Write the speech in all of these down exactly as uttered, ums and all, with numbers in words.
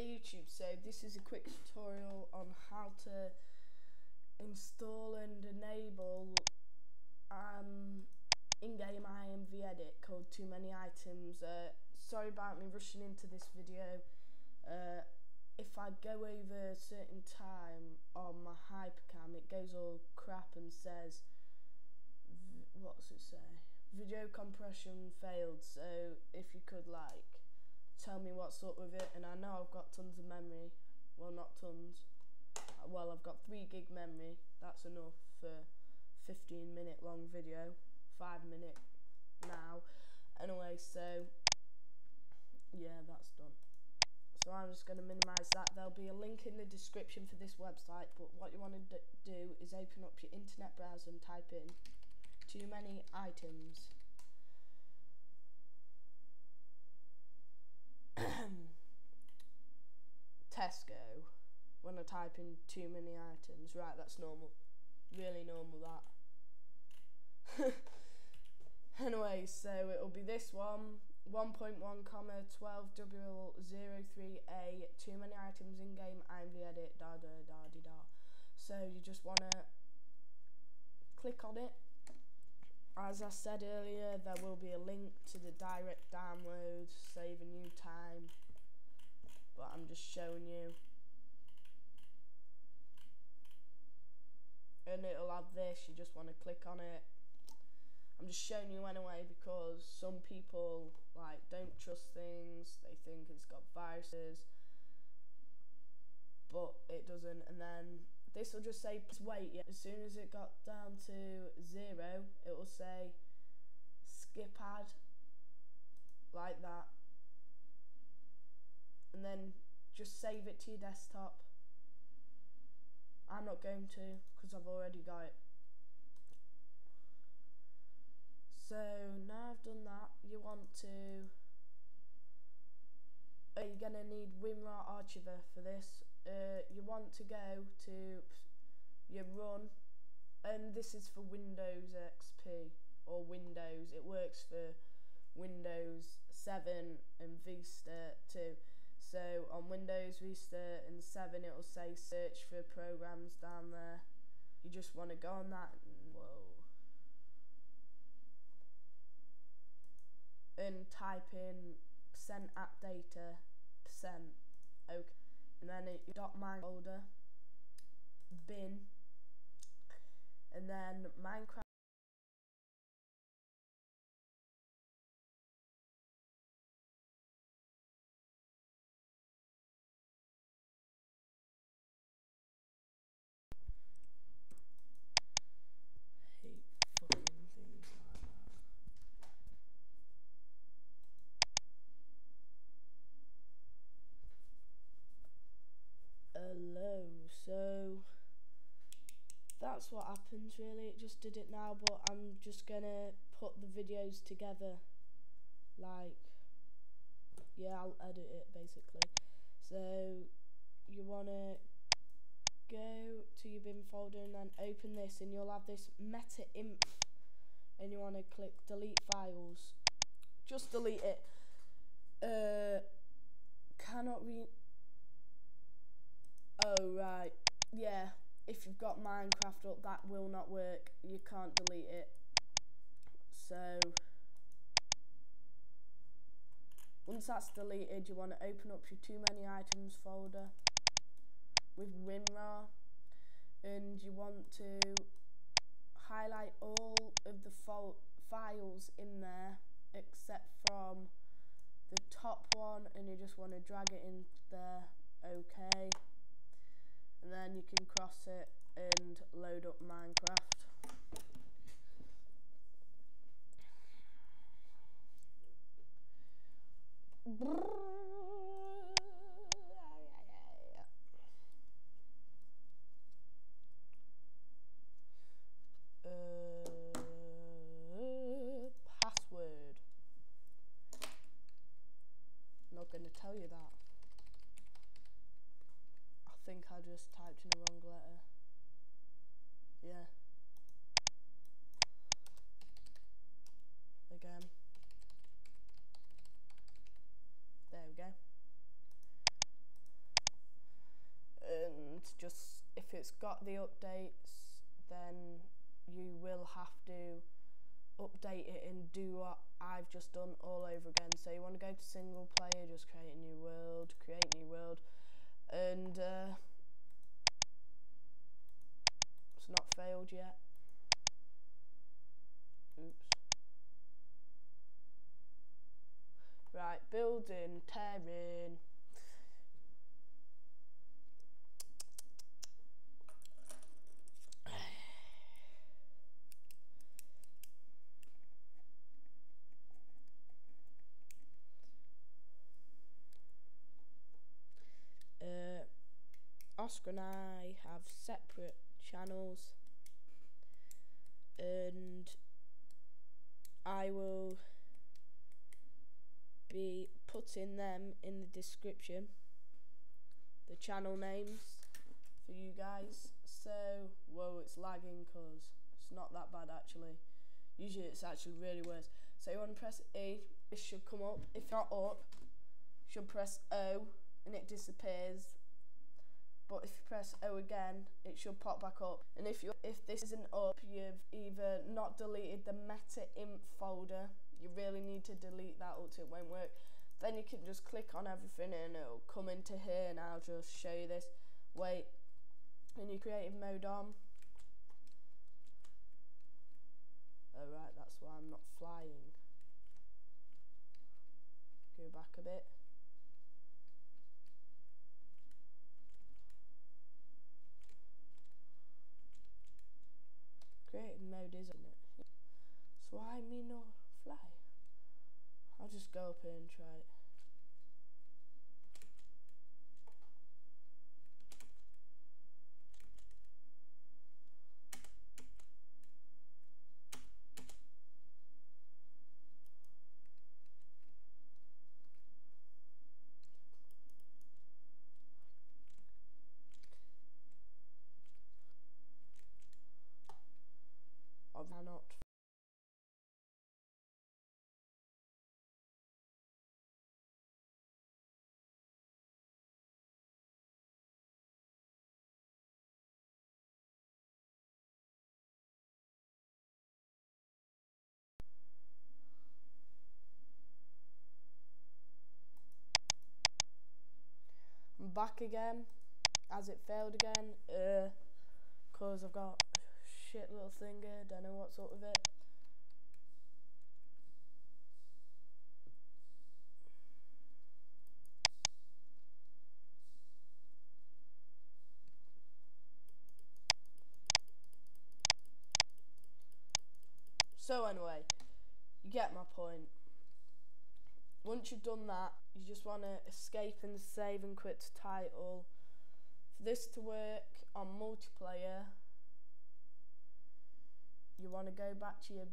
Hey YouTube, so this is a quick tutorial on how to install and enable um, in-game I M V edit called Too Many Items. Uh, sorry about me rushing into this video. Uh, if I go over a certain time on my Hypercam, it goes all crap and says, what's it say? Video compression failed, so if you could like tell me what's up with it. And I know I've got tons of memory, well not tons, well I've got three gig memory, that's enough for fifteen minute long video, five minute now. Anyway, so yeah, that's done. So I'm just going to minimise that. There'll be a link in the description for this website, but what you want to do is open up your internet browser and type in Too Many Items. Tesco, when I type in Too Many Items. Right, that's normal, really normal that. Anyway, so it'll be this one, one point one comma twelve W zero three A, Too Many Items in game I M V edit, da da da da da. So you just want to click on it. As I said earlier, there will be a link to the direct download, saving you time, but I'm just showing you. And it'll have this, you just want to click on it. I'm just showing you anyway because some people like don't trust things, they think it's got viruses, but it doesn't. And then this will just say wait. Yeah. As soon as it got down to zero, it will say skip ad, like that, and then just save it to your desktop. I'm not going to because I've already got it. So now I've done that, you want to uh, you're gonna need WinRAR archiver for this. Uh, you want to go to your run, and this is for Windows X P or Windows. It works for Windows seven and Vista too. So on Windows, Vista and seven, it'll say search for programs down there. You just want to go on that. And, whoa. And type in percent app data percent. Okay. And then it dot my folder bin, and then Minecraft. I hate fucking things like that. Hello, so that's what happens really. It just did it now, but I'm just gonna put the videos together, like, yeah, I'll edit it basically. So you wanna go to your bin folder and then open this, and you'll have this meta imp, and you wanna click delete files. Just delete it. Uh, cannot re. Oh right, yeah. If you've got Minecraft up, that will not work. You can't delete it. So once that's deleted, you want to open up your Too Many Items folder with WinRAR, and you want to highlight all of the files in there except from the top one, and you just want to drag it in there. Okay. And then you can cross it and load up Minecraft. Uh, password. I'm not going to tell you that. I think I just typed in the wrong letter. Yeah. Again. There we go. if it's got the updates, then you will have to update it and do what I've just done all over again. So you want to go to single player, just create a new world, create new world, and uh, it's not failed yet. Oops. Right, building, tearing. Uh, Oscar and I have separate channels, and I will be putting them in the description, the channel names, for you guys. So, whoa, it's lagging because it's not that bad actually. Usually it's actually really worse. So you want to press E, it should come up. If not up, you should press O and it disappears. But if you press O again, it should pop back up. And if you if this isn't up, you've either not deleted the meta-imp folder. You really need to delete that, or it won't work. Then you can just click on everything and it'll come into here. And I'll just show you this. Wait, and you creative mode on. Oh right, that's why I'm not flying. Go back a bit. Creative mode, isn't it? So why me not fly? I'll just go up here and try it. Or not. I'm back again, as it failed again, uh, cause I've got shit little thing here, don't know what's up with it. So anyway, you get my point. Once you've done that, you just want to escape and save and quit the title. For this to work on multiplayer, you want to go back to your...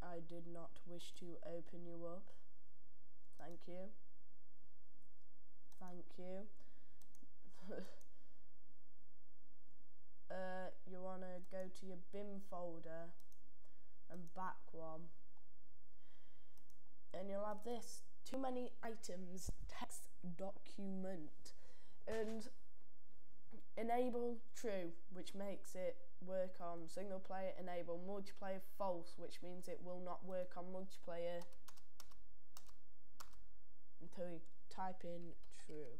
I did not wish to open you up. Thank you. Thank you. uh, you want to go to your bin folder and back one. And you'll have this. Too many items. Text document. And enable true, which makes it work on single player. Enable multiplayer false, which means it will not work on multiplayer until you type in true.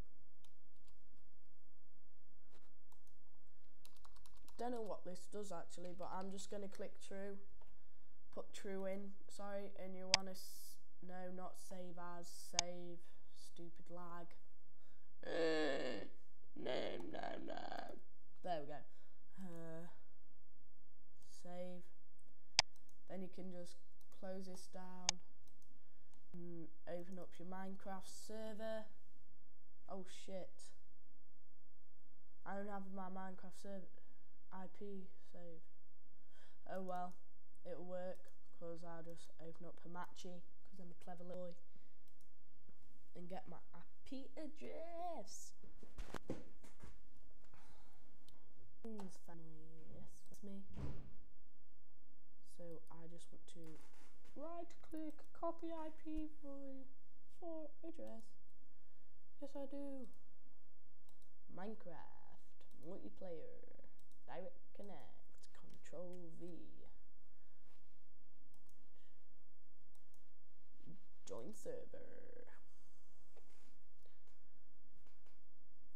Don't know what this does actually, but I'm just going to click true, put true in, sorry. And you want to, no, not save as, save, stupid lag. uh. No, no, no. There we go. Uh, save. Then you can just close this down and open up your Minecraft server. Oh shit. I don't have my Minecraft server I P saved. Oh well, it'll work because I'll just open up Hamachi because I'm a clever little boy and get my I P address. Family, yes, that's me. So I just want to right click, copy I P for, for address. Yes, I do. Minecraft, multiplayer, direct connect, control V, join server,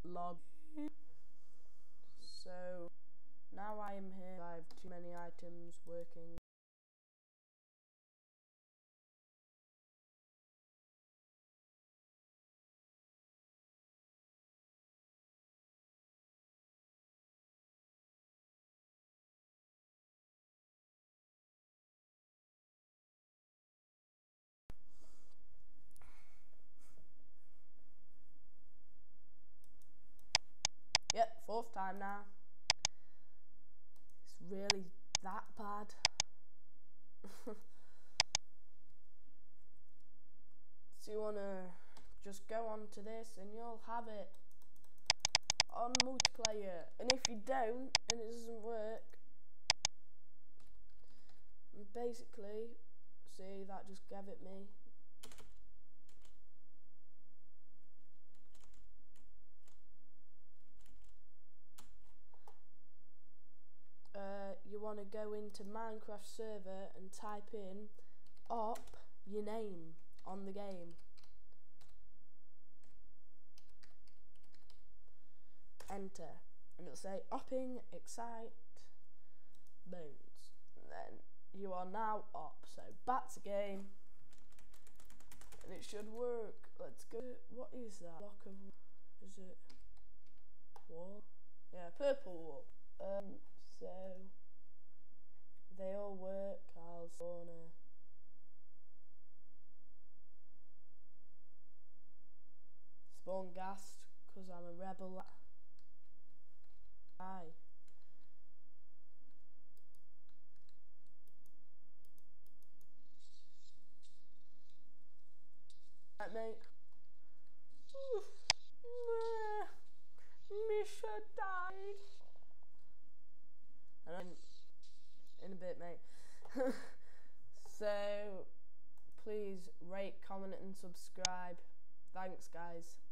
log. So now I am here, I have too many items working. Yep, fourth time now. It's really that bad. So you wanna just go on to this and you'll have it on multiplayer. And if you don't and it doesn't work, and basically, see, that just gave it me. Uh, you want to go into Minecraft server and type in op your name on the game, enter, and it'll say opping excite bones, and then you are now op. So back to game, and it should work. Let's go. What is that block of, is it wall? Yeah, purple wall. Um, so they all work. I'll spawn a spawn ghast because I'm a rebel. Aye. Right, mate. Oof. Misha died. And in, in a bit, mate. So please rate, comment and subscribe. Thanks, guys.